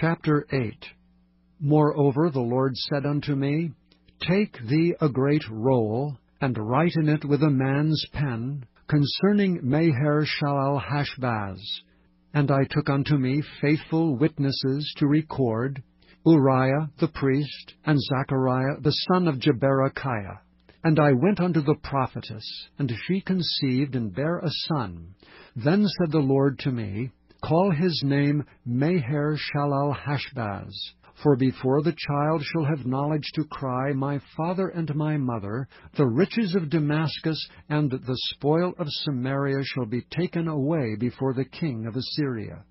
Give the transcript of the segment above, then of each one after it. Chapter 8. Moreover, the Lord said unto me, Take thee a great roll, and write in it with a man's pen, concerning Maher Shalal Hashbaz. And I took unto me faithful witnesses to record, Uriah the priest, and Zechariah the son of Jeberechiah. And I went unto the prophetess, and she conceived and bare a son. Then said the Lord to me, Call his name Maher Shalal Hashbaz. For before the child shall have knowledge to cry, My father and my mother, the riches of Damascus and the spoil of Samaria shall be taken away before the king of Assyria.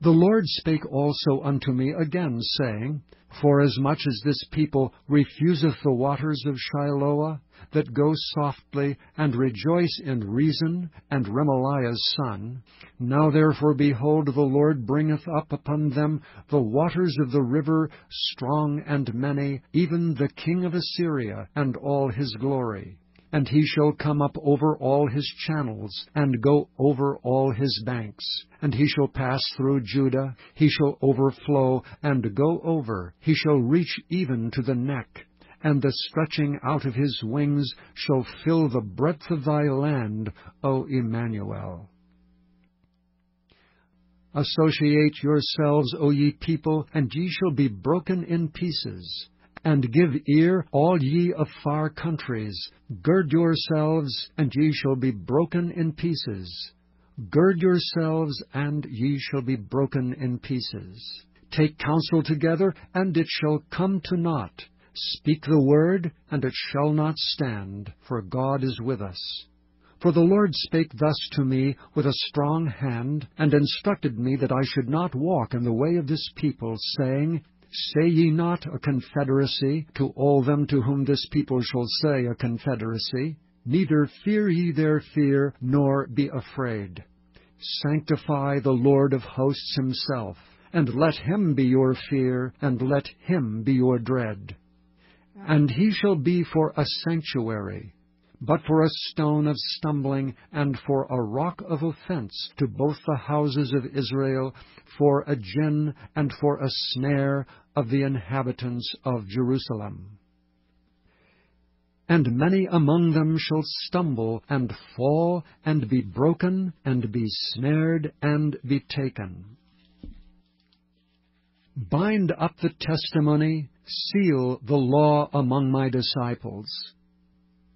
The Lord spake also unto me again, saying, Forasmuch as this people refuseth the waters of Shiloah, that go softly, and rejoice in Rezin and Remaliah's son, now therefore behold, the Lord bringeth up upon them the waters of the river, strong and many, even the king of Assyria, and all his glory. And he shall come up over all his channels, and go over all his banks. And he shall pass through Judah, he shall overflow, and go over, he shall reach even to the neck. And the stretching out of his wings shall fill the breadth of thy land, O Emmanuel. Associate yourselves, O ye people, and ye shall be broken in pieces. And give ear, all ye of far countries. Gird yourselves, and ye shall be broken in pieces. Gird yourselves, and ye shall be broken in pieces. Take counsel together, and it shall come to naught. Speak the word, and it shall not stand, for God is with us. For the Lord spake thus to me with a strong hand, and instructed me that I should not walk in the way of this people, saying, Say ye not a confederacy to all them to whom this people shall say a confederacy, neither fear ye their fear, nor be afraid. Sanctify the Lord of hosts himself, and let him be your fear, and let him be your dread. And he shall be for a sanctuary, but for a stone of stumbling, and for a rock of offense to both the houses of Israel, for a gin, and for a snare of the inhabitants of Jerusalem. And many among them shall stumble, and fall, and be broken, and be snared, and be taken. Bind up the testimony, seal the law among my disciples.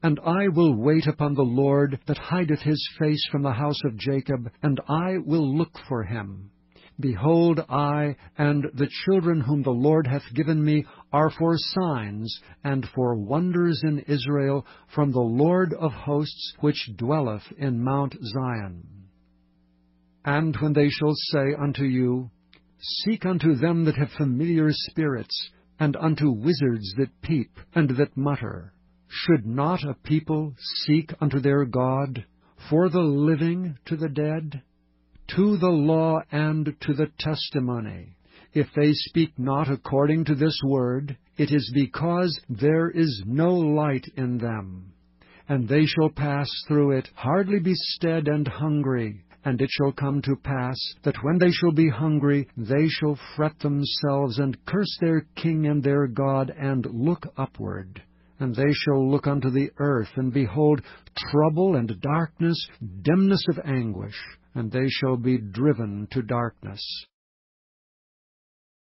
And I will wait upon the Lord that hideth his face from the house of Jacob, and I will look for him. Behold, I and the children whom the Lord hath given me are for signs and for wonders in Israel from the Lord of hosts, which dwelleth in Mount Zion. And when they shall say unto you, Seek unto them that have familiar spirits, and unto wizards that peep and that mutter, should not a people seek unto their God, for the living to the dead? To the law and to the testimony. If they speak not according to this word, it is because there is no light in them. And they shall pass through it, hardly bestead and hungry. And it shall come to pass, that when they shall be hungry, they shall fret themselves, and curse their king and their God, and look upward. And they shall look unto the earth, and behold, trouble and darkness, dimness of anguish, and they shall be driven to darkness.